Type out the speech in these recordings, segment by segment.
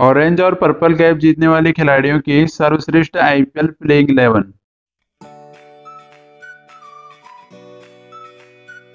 Orange और purple cap जीतने वाले खिलाड़ियों की सर्वश्रेष्ठ आईपीएल प्लेइंग 11।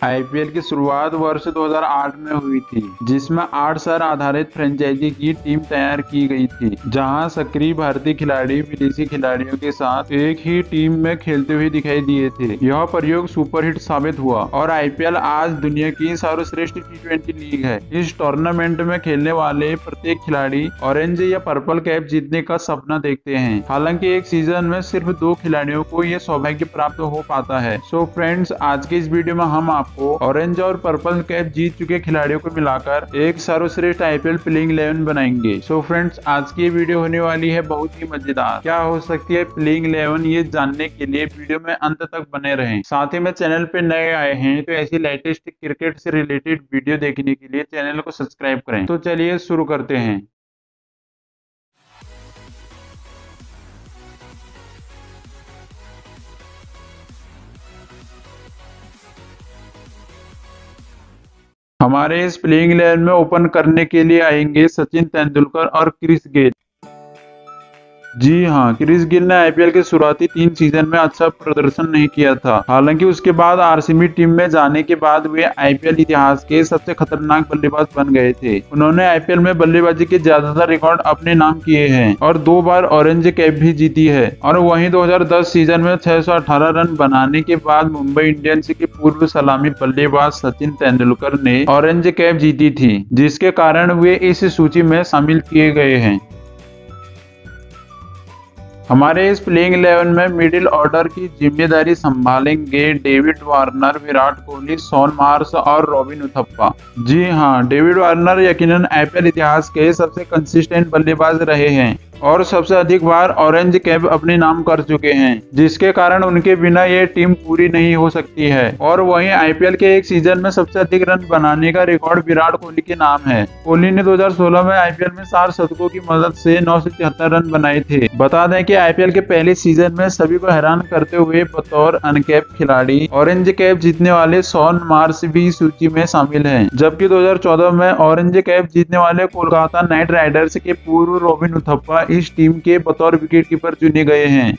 आईपीएल की शुरुआत वर्ष 2008 में हुई थी, जिसमें 8 शहर आधारित फ्रेंचाइजी की टीम तैयार की गई थी, जहां सक्रिय भारतीय खिलाड़ी विदेशी खिलाड़ियों के साथ एक ही टीम में खेलते हुए दिखाई दिए थे। यह प्रयोग सुपरहिट साबित हुआ और आईपीएल आज दुनिया की सर्वश्रेष्ठ T20 लीग है। इस टूर्नामेंट में खेलने वाले प्रत्येक खिलाड़ी ऑरेंज या पर्पल कैप जीतने का सपना देखते हैं। हालांकि एक सीजन में सिर्फ 2 खिलाड़ियों को यह सौभाग्य प्राप्त हो पाता है। सो फ्रेंड्स, आज के इस वीडियो में हम आपको ऑरेंज और पर्पल कैप जीत चुके खिलाड़ियों को मिलाकर एक सर्वश्रेष्ठ आईपीएल प्लेइंग 11 बनाएंगे। सो फ्रेंड्स, आज की वीडियो होने वाली है बहुत ही मजेदार। क्या हो सकती है प्लेइंग 11, ये जानने के लिए वीडियो में अंत तक बने रहें। साथ ही में चैनल पे नए आए हैं तो ऐसी लेटेस्ट क्रिकेट से रिलेटेड वीडियो देखने के लिए चैनल को सब्सक्राइब करें। तो चलिए शुरू करते हैं। हमारे इस प्लेइंग 11 में ओपन करने के लिए आएंगे सचिन तेंदुलकर और क्रिस गेल। जी हाँ, क्रिस गेल ने आईपीएल के शुरुआती 3 सीजन में अच्छा प्रदर्शन नहीं किया था। हालांकि उसके बाद आरसीबी टीम में जाने के बाद वे आईपीएल इतिहास के सबसे खतरनाक बल्लेबाज बन गए थे। उन्होंने आईपीएल में बल्लेबाजी के ज्यादातर रिकॉर्ड अपने नाम किए हैं और 2 बार ऑरेंज कैप भी जीती है। और वहीं 2010 सीजन में 618 रन बनाने के बाद मुंबई इंडियंस के पूर्व सलामी बल्लेबाज सचिन तेंदुलकर ने ऑरेंज कैप जीती थी, जिसके कारण वे इस सूची में शामिल किए गए हैं। हमारे इस प्लेइंग 11 में मिडिल ऑर्डर की जिम्मेदारी संभालेंगे David Warner, Virat Kohli, Shaun Marsh और रॉबिन उथप्पा। जी हां, डेविड वार्नर यकीनन आईपीएल इतिहास के सबसे कंसिस्टेंट बल्लेबाज रहे हैं और सबसे अधिक बार ऑरेंज कैप अपने नाम कर चुके हैं, जिसके कारण उनके बिना ये टीम पूरी नहीं हो सकती है। और वहीं आईपीएल के एक सीजन में सबसे अधिक रन बनाने का रिकॉर्ड विराट कोहली के नाम है। कोहली ने 2016 में आईपीएल में 4 शतकों की मदद से 973 रन बनाए थे। बता दें कि आईपीएल के पहले सीजन में सभी को हैरान करते हुए बतौर अनकैप खिलाड़ी ऑरेंज कैप जीतने वाले शॉन मार्श भी सूची में शामिल है, जबकि 2014 में ऑरेंज कैप जीतने वाले कोलकाता नाइट राइडर्स के पूर्व रॉबिन उथप्पा इस टीम के बतौर विकेटकीपर चुने गए हैं।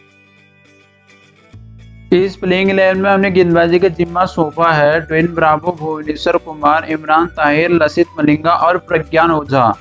इस प्लेइंग 11 में हमने गेंदबाजी का जिम्मा सौंपा है ड्वेन ब्रावो, भुवनेश्वर कुमार, इमरान ताहिर, लसिथ मलिंगा और प्रज्ञान ओझा।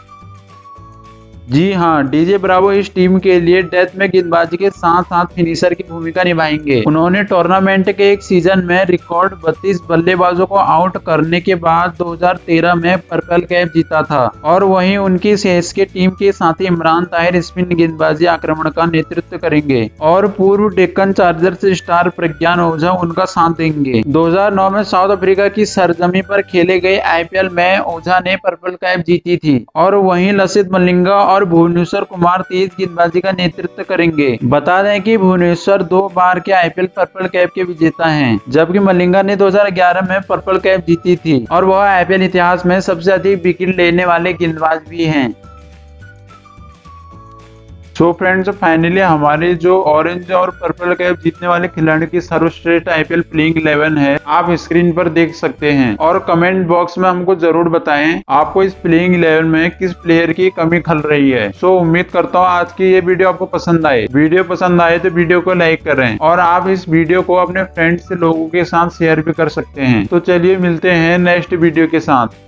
जी हां, डीजे ब्रावो इस टीम के लिए डेथ में गेंदबाजी के साथ साथ फिनिशर की भूमिका निभाएंगे। उन्होंने टूर्नामेंट के एक सीजन में रिकॉर्ड 32 बल्लेबाजों को आउट करने के बाद 2013 में पर्पल कैप जीता था। और वहीं उनकी सीएसके टीम के साथी इमरान ताहिर स्पिन गेंदबाजी आक्रमण का नेतृत्व करेंगे और पूर्व डेक्कन चार्जर्स स्टार प्रज्ञान ओझा उनका साथ देंगे। 2009 में साउथ अफ्रीका की सरजमी पर खेले गए आईपीएल में ओझा ने पर्पल कैप जीती थी। और वहीं लसित मलिंगा और भुवनेश्वर कुमार तेज गेंदबाजी का नेतृत्व करेंगे। बता दें कि भुवनेश्वर 2 बार के आईपीएल पर्पल कैप के विजेता हैं, जबकि मलिंगा ने 2011 में पर्पल कैप जीती थी और वह आईपीएल इतिहास में सबसे अधिक विकेट लेने वाले गेंदबाज भी हैं। सो फ्रेंड्स, फाइनली हमारे जो ऑरेंज और पर्पल कैप जीतने वाले खिलाड़ियों की सर्वश्रेष्ठ आईपीएल प्लेइंग 11 है, आप स्क्रीन पर देख सकते हैं। और कमेंट बॉक्स में हमको जरूर बताएं आपको इस प्लेइंग 11 में किस प्लेयर की कमी खल रही है। सो उम्मीद करता हूँ आज की ये वीडियो आपको पसंद आए। वीडियो पसंद आए तो वीडियो को लाइक करें और आप इस वीडियो को अपने फ्रेंड्स से लोगों के साथ शेयर भी कर सकते हैं। तो चलिए मिलते हैं नेक्स्ट वीडियो के साथ।